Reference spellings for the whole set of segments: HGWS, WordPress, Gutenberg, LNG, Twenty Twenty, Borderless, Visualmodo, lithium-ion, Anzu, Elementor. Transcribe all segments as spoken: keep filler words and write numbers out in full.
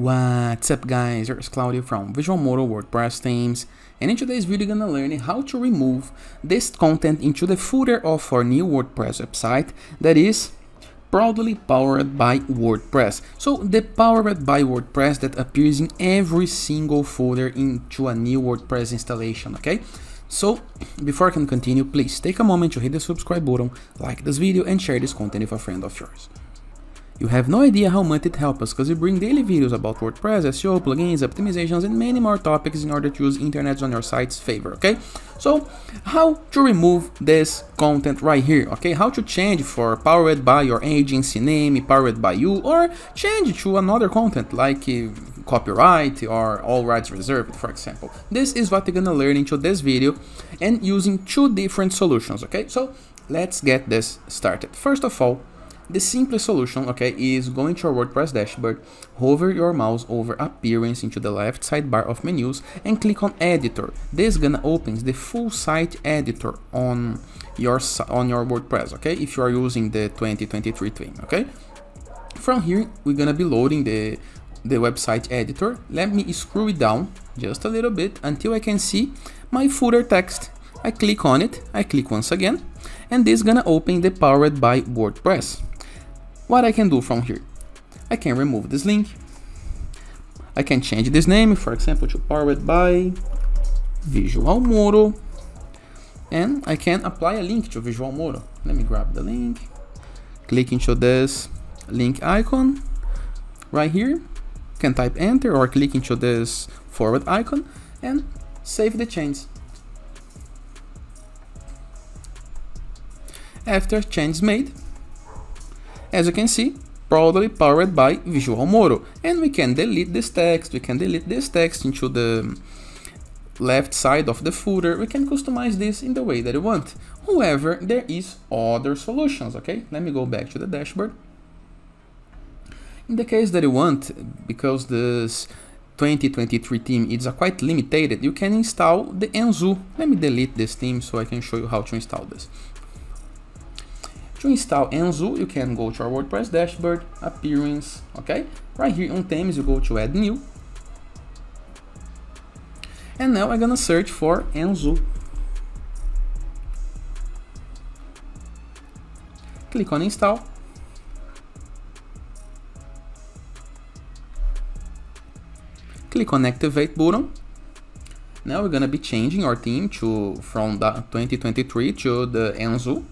What's up guys, here's Claudio from Visualmodo WordPress themes, and in today's video gonna learn how to remove this content into the footer of our new WordPress website that is proudly powered by WordPress. So the powered by WordPress that appears in every single folder into a new WordPress installation, okay? So before I can continue, please take a moment to hit the subscribe button, like this video and share this content with a friend of yours. You have no idea how much it helps us, because we bring daily videos about WordPress, S E O, plugins, optimizations and many more topics in order to use internet on your site's favor, okay? So, how to remove this content right here, okay? How to change for powered by your agency name, powered by you, or change to another content like uh, copyright or all rights reserved, for example. This is what you're gonna learn into this video, and using two different solutions, okay? So, let's get this started. First of all, the simplest solution, okay, is going to your WordPress dashboard, hover your mouse over Appearance into the left sidebar of menus and click on Editor. This gonna opens the full site editor on your on your WordPress, okay, if you are using the twenty twenty-three theme, okay? From here, we're gonna be loading the, the website editor. Let me scroll it down just a little bit until I can see my footer text. I click on it, I click once again, and this gonna open the Powered by WordPress. What I can do from here, I can remove this link, I can change this name, for example, to Powered by Visualmodo, and I can apply a link to Visualmodo. Let me grab the link, click into this link icon right here, you can type enter or click into this forward icon and save the change. After change made, as you can see, proudly powered by Visualmodo, and we can delete this text, we can delete this text into the left side of the footer, we can customize this in the way that you want. However, there is other solutions, okay? Let me go back to the dashboard. In the case that you want, because this twenty twenty-three theme is a quite limited, you can install the Anzu. Let me delete this theme so I can show you how to install this. To install Anzu, you can go to our WordPress dashboard, Appearance, okay? Right here on themes, you go to Add New. And now I'm gonna search for Anzu. Click on Install. Click on Activate button. Now we're gonna be changing our theme to from the twenty twenty-three to the Anzu.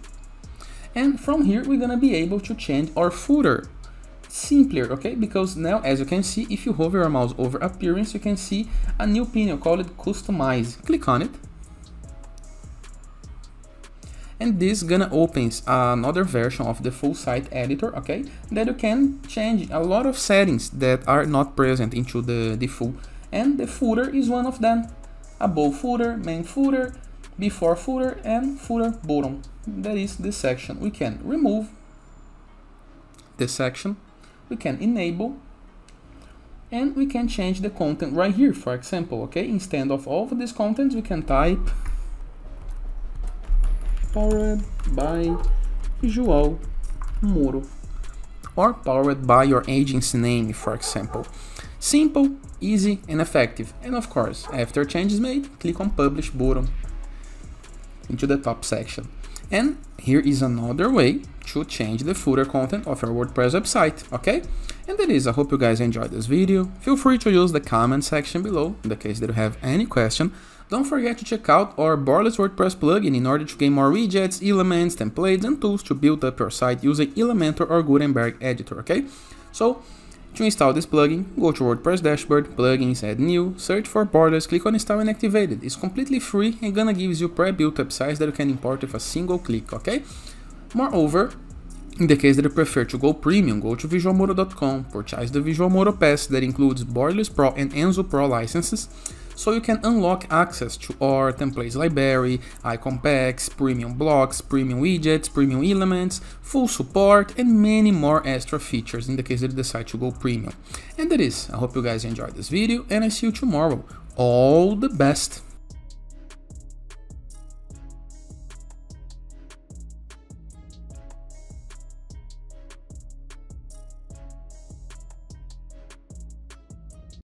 And from here, we're gonna be able to change our footer simpler, okay? Because now, as you can see, if you hover your mouse over Appearance, you can see a new pin called Customize. Click on it. And this gonna opens another version of the full site editor, okay? That you can change a lot of settings that are not present into the default. And the footer is one of them. Above footer, main footer, before footer and footer bottom. That is this section. We can remove this section, we can enable, and we can change the content right here, for example, okay? Instead of all of these contents, we can type Powered by Visualmodo or Powered by your agency name, for example. Simple, easy and effective. And of course, after change is made, click on Publish button into the top section. And here is another way to change the footer content of your WordPress website, okay? And that is, I hope you guys enjoyed this video. Feel free to use the comment section below in the case that you have any question. Don't forget to check out our Borderless WordPress plugin in order to gain more widgets, elements, templates and tools to build up your site using Elementor or Gutenberg editor, okay? So, to install this plugin, go to WordPress dashboard, plugins, add new, search for Borderless, click on install and activate it. It's completely free and gonna gives you pre-built websites that you can import with a single click, okay? Moreover, in the case that you prefer to go premium, go to visualmodo dot com, purchase the Visualmodo Pass that includes Borderless Pro and Anzu Pro licenses, so you can unlock access to our templates library, icon packs, premium blocks, premium widgets, premium elements, full support and many more extra features in the case that you decide to go premium. And that is, I hope you guys enjoyed this video and I see you tomorrow. All the best!